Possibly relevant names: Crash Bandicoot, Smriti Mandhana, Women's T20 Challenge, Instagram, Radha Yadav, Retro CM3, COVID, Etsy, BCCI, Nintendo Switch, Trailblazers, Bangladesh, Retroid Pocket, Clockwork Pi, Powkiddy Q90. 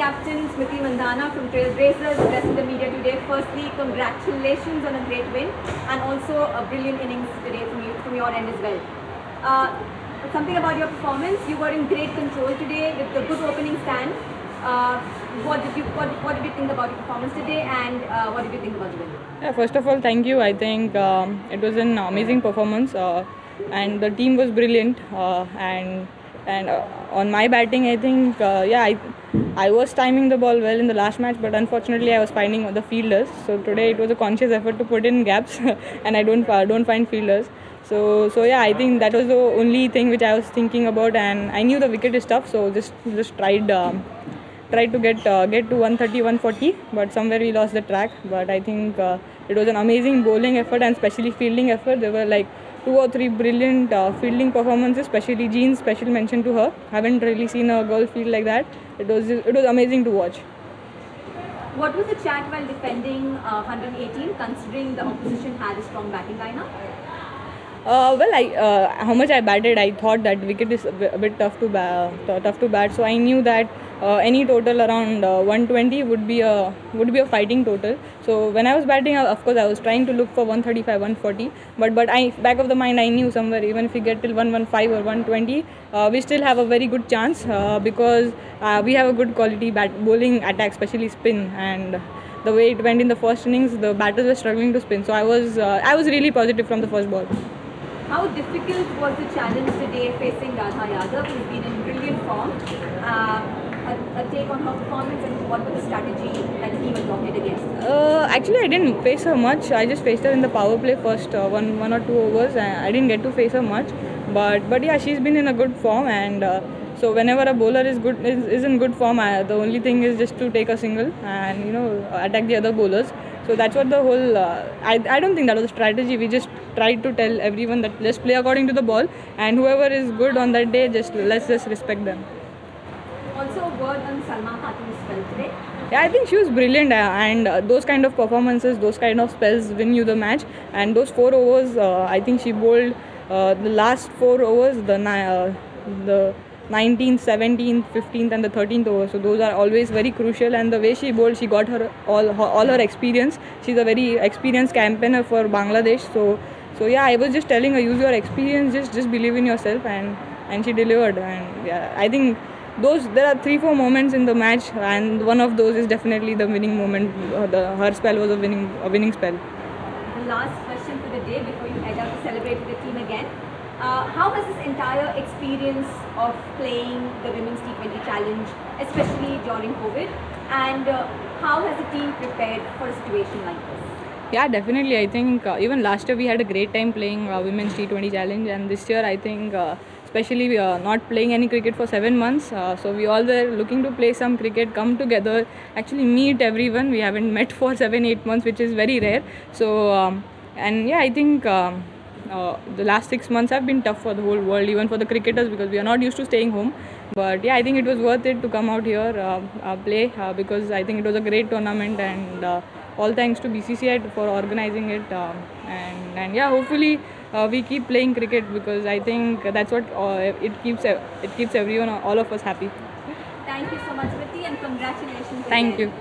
captain Smriti Mandhana from Trailblazers addressing the media today. Firstly, congratulations on a great win and also a brilliant innings today from your end as well. Something about your performance. You were in great control today with the good opening stand. What did you think about your performance today, and what did you think about the win? Yeah, first of all, thank you. I think it was an amazing performance, and the team was brilliant. And on my batting, I think I was timing the ball well in the last match, but unfortunately I was finding the fielders. So today it was a conscious effort to put in gaps, and I don't find fielders. So yeah, I think that was the only thing which I was thinking about, and I knew the wicket is tough, so just tried to get to 130, 140, but somewhere we lost the track. But I think it was an amazing bowling effort and especially fielding effort. There were like 2 or 3 brilliant fielding performances, especially Jean, special mention to her. Haven't really seen a girl field like that. It was amazing to watch. What was the chat while defending 118, considering the opposition had a strong batting lineup? How much I batted, I thought that wicket is a bit tough to bat. So I knew that any total around 120 would be a fighting total. So when I was batting, of course I was trying to look for 135, 140. But I, back of the mind, I knew somewhere even if we get till 115 or 120, we still have a very good chance because we have a good quality bowling attack, especially spin. And the way it went in the first innings, the batters were struggling to spin. So I was really positive from the first ball. How difficult was the challenge today facing Radha Yadav, who's been in brilliant form? A take on her performance and what was the strategy that the team adopted against her? Actually, I didn't face her much. I just faced her in the power play first one or two overs. I didn't get to face her much, but yeah, she's been in a good form, and so whenever a bowler is in good form, the only thing is just to take a single and attack the other bowlers. So that's what the whole. I don't think that was a strategy. We just tried to tell everyone that let's play according to the ball, and whoever is good on that day, let's respect them. Also, a word on Salma Khatim's spell today. Yeah, I think she was brilliant, and those kind of performances, those kind of spells win you the match. And those 4 overs, I think she bowled the last 4 overs, the 19th, 17th, 15th, and the 13th over. So those are always very crucial. And the way she bowled, she got all her experience. She's a very experienced campaigner for Bangladesh. So yeah, I was just telling her, use your experience, just believe in yourself, and she delivered. And yeah, I think. There are 3-4 moments in the match, and one of those is definitely the winning moment. Her spell was a winning spell. The last question for the day before you head out to celebrate with the team again. How has this entire experience of playing the Women's T20 Challenge, especially during COVID, and how has the team prepared for a situation like this? Yeah, definitely. I think even last year we had a great time playing Women's T20 Challenge, and this year I think especially we are not playing any cricket for 7 months, so we all were looking to play some cricket, come together, actually meet everyone. We haven't met for 7-8 months, which is very rare. So and yeah, I think the last 6 months have been tough for the whole world, even for the cricketers, because we are not used to staying home. But yeah, I think it was worth it to come out here, play, because I think it was a great tournament, and all thanks to BCCI for organizing it, and yeah, hopefully we keep playing cricket, because I think that's what it keeps everyone, all of us, happy. Thank you so much, Smriti, and congratulations. Thank you.